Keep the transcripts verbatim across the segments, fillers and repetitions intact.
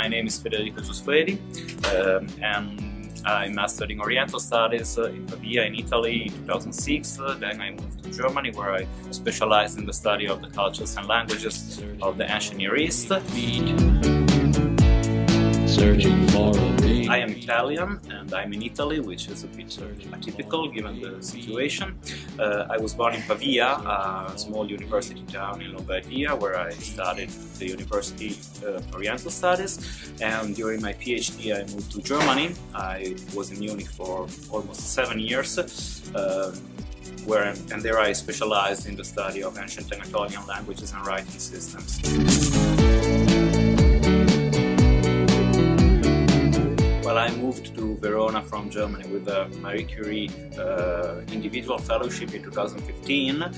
My name is Federico Giusfredi, um, and I mastered in Oriental Studies uh, in Pavia in Italy in two thousand six. Uh, then I moved to Germany, where I specialized in the study of the cultures and languages of the Ancient Near East. Searching for I am Italian, and I'm in Italy, which is a bit atypical given the situation. Uh, I was born in Pavia, a small university town in Lombardia, where I studied the University of Oriental Studies, and during my PhD I moved to Germany. I was in Munich for almost seven years, uh, where and there I specialized in the study of ancient Anatolian languages and writing systems. I moved to Verona from Germany with a Marie Curie uh, individual fellowship in two thousand fifteen. Uh,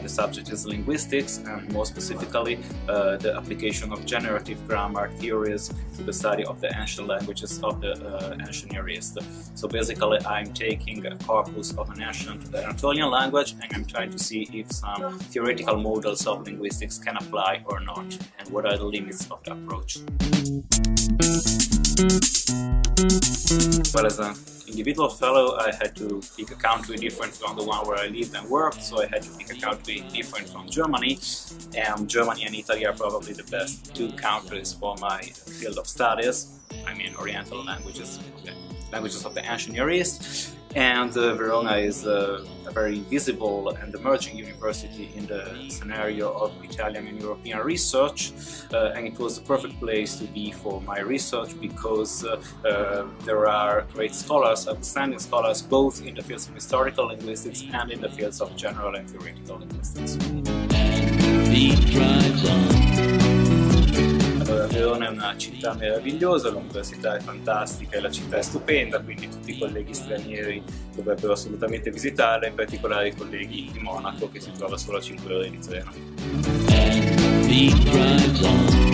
the subject is linguistics, and more specifically uh, the application of generative grammar theories to the study of the ancient languages of the uh, Ancient Near East. So basically I'm taking a corpus of an ancient Anatolian language, and I'm trying to see if some theoretical models of linguistics can apply or not, and what are the limits of the approach. But as an individual fellow, I had to pick a country different from the one where I lived and worked, so I had to pick a country different from Germany, and Germany and Italy are probably the best two countries for my field of studies. I mean, Oriental languages, okay, languages of the Ancient Near East. And uh, Verona is uh, a very visible and emerging university in the scenario of Italian and European research, uh, and it was the perfect place to be for my research because uh, uh, there are great scholars, outstanding scholars, both in the fields of historical linguistics and in the fields of general and theoretical linguistics. Verona è una città meravigliosa, l'università è fantastica e la città è stupenda, quindi tutti i colleghi stranieri dovrebbero assolutamente visitarla, in particolare i colleghi di Monaco, che si trova solo a cinque ore di treno.